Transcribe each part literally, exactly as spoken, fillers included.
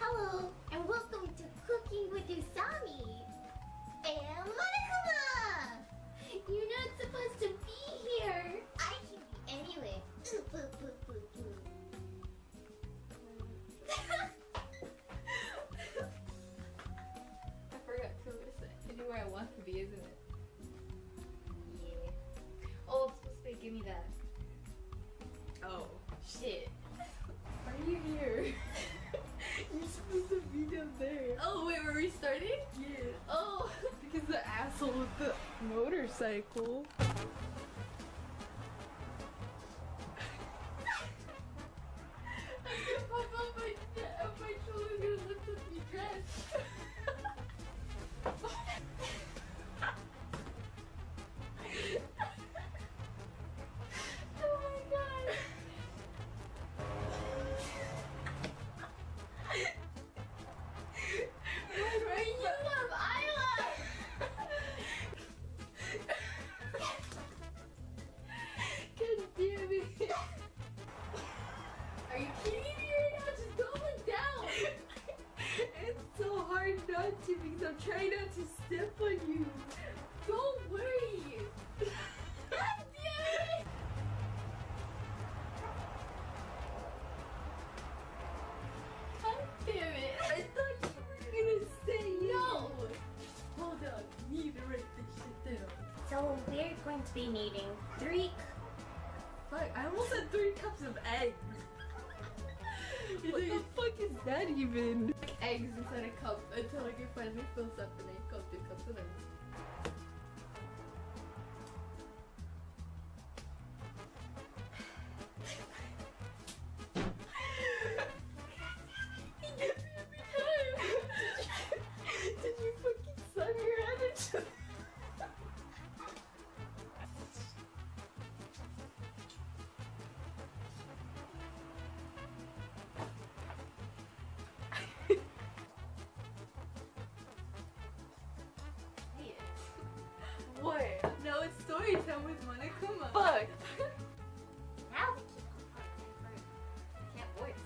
Hello, and welcome to Cooking with Usami and Monokuma! You're not supposed to be here! I can be anywhere. I forgot cool to say. Anywhere I want to be, isn't it? Yeah. Oh, it's supposed to be give me that. Oh, shit. Why are you here? You're supposed to be down there. Oh, wait, were we starting? Yeah. Oh, because the asshole with the motorcycle. I thought my, my shoulder was gonna lift up your dress. Because I'm trying not to step on you. Don't worry. God damn it! God damn it! I thought you were gonna say no. no. Hold on, I need to write this shit down. So we're going to be needing three. Fuck! I almost had three cups of eggs. What the fuck is that even? Eggs inside a cup until like it finally fills up and then you got two cups of eggs. He gave me every time! Did you, did you fucking suck your head at you? What? Now it's story time with Monokuma. Fuck! Now we keep on talking first. I can't voice.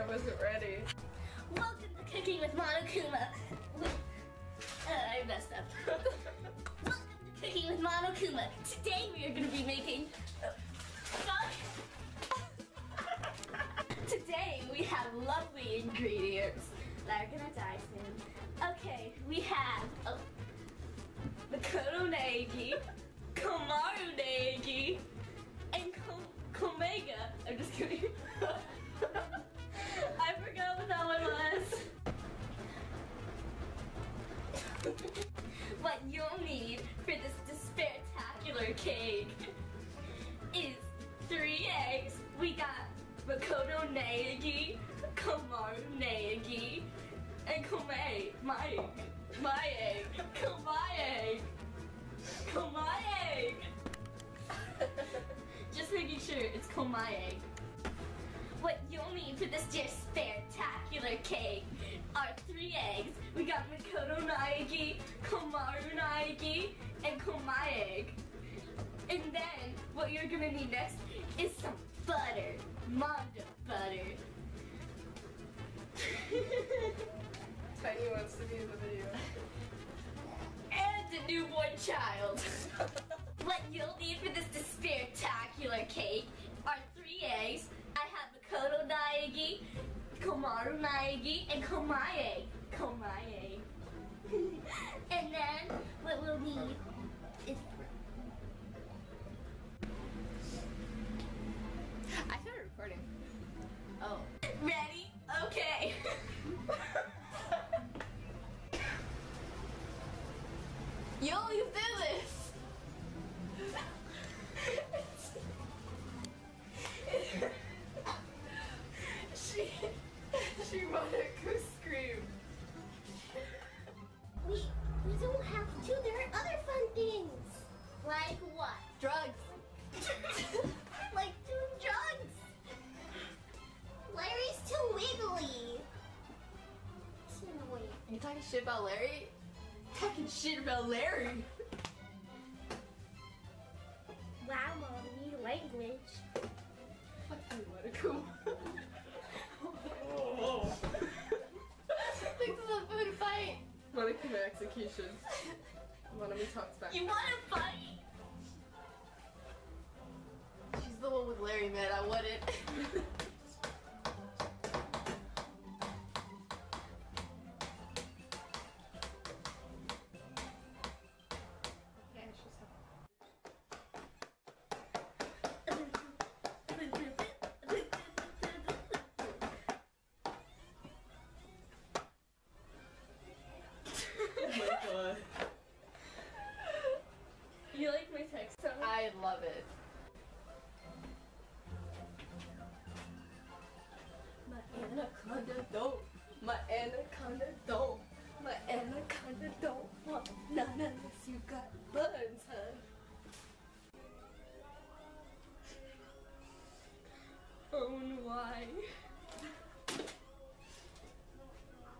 I wasn't ready. Welcome to Cooking with Monokuma. Uh, I messed up. Welcome to Cooking with Monokuma. Today we are going to be making... Uh, Today we have lovely ingredients. They're gonna die soon. Okay, we have oh, Makoto Naegi, Komaru Naegi, and Kom Komega. I'm just kidding. I forgot what that one was. What you'll need for this despair-tacular cake is three eggs. We got Makoto Naegi, Komaru Naegi, and Komei, my egg, my egg, Komei egg, Komei egg. Just making sure it's Komei egg. What you'll need for this despair-tacular cake are three eggs. We got Makoto Naegi, Komaru Naegi, and Komei egg. And then, what you're gonna need next is some butter. Mondo butter. Tiny wants to be in the video. And a newborn child. What you'll need for this despair-tacular cake are three eggs. I have Makoto Naegi, Komaru Naegi, and Komei. Komei. And then, what we'll need is... I started recording. Oh. Ready? Okay. You talking shit about Larry? Talking shit about Larry? Wow, mommy, language. Fuck you, Monokuma. Oh, whoa. This is a food fight. Monokuma execution. Monokuma talks back. You wanna fight? She's the one with Larry, man. I want it. You like my text song? I love it. My anaconda don't. My anaconda don't. My anaconda don't want none unless you got buns, huh? Own why?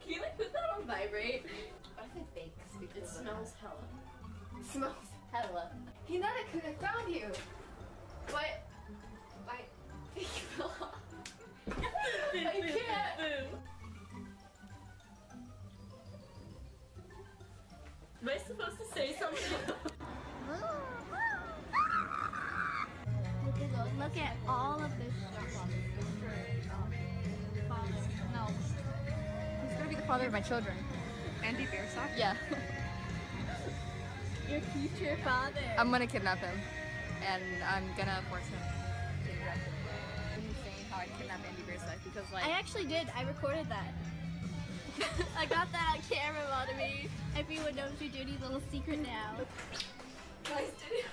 Can you like put that on vibrate? What if it bakes? Because it smells hella. It smells hella. Hinata, could have found you. But my feet fell off. I can't. Am I supposed to say something? Look at those. Look at all of this stuff. Father. No. He's gonna be the father of my children. Andy Bearsoft? Yeah. Your future father. I'm gonna kidnap him. And I'm gonna force him to interact with me. I'm insane how I kidnapped Andy Bearsoft because like... I actually did. I recorded that. I got that on camera, Monami. Everyone knows your dirty little secret now. Guys, did it?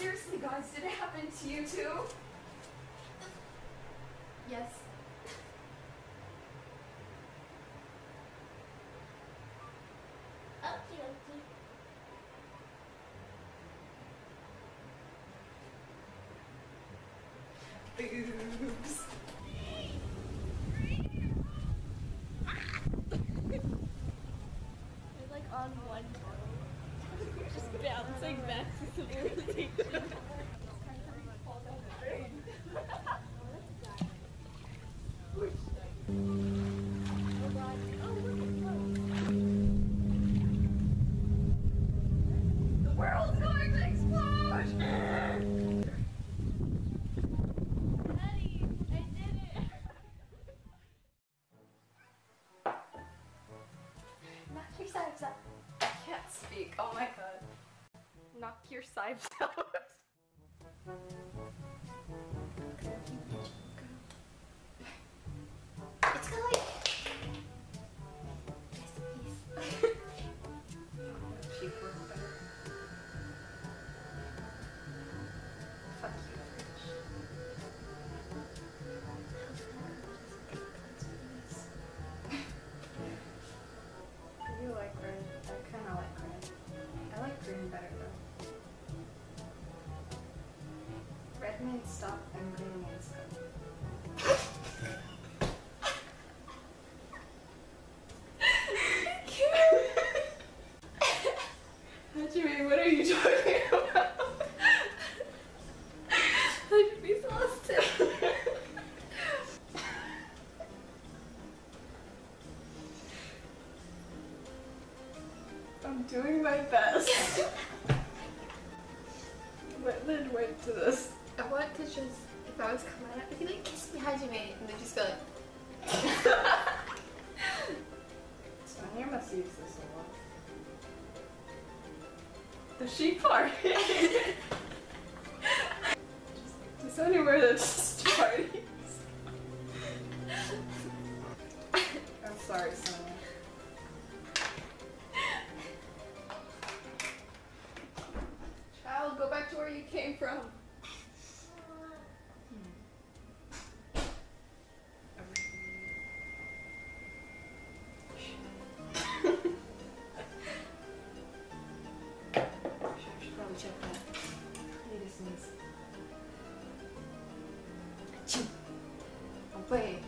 Seriously, guys, did it happen to you too? Yes. Okay, okay. Boobs. They're like on one toe. Just bouncing back to civilization. The world's going to explode! Daddy, I did it! Knock your sides up. I can't speak, oh my god. Knock your sides out. It's gonna like... Yes, please. She worked better. Fuck you, Fridge. I do like Fridge. I kinda like green. I like green better though. Red means stop and green means go. What do you mean? What are you talking about? I should be lost. I'm doing my best. vibe to this. I want to just, if I was coming out, I'd be like, kiss me, Hajime, and then just go like... Sonia must use this a lot. The sheep part! Does Sonia wear the parties? I'm sorry, Sonia. Child, go back to where you came from. Wait.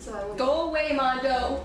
So I will go away, Mondo.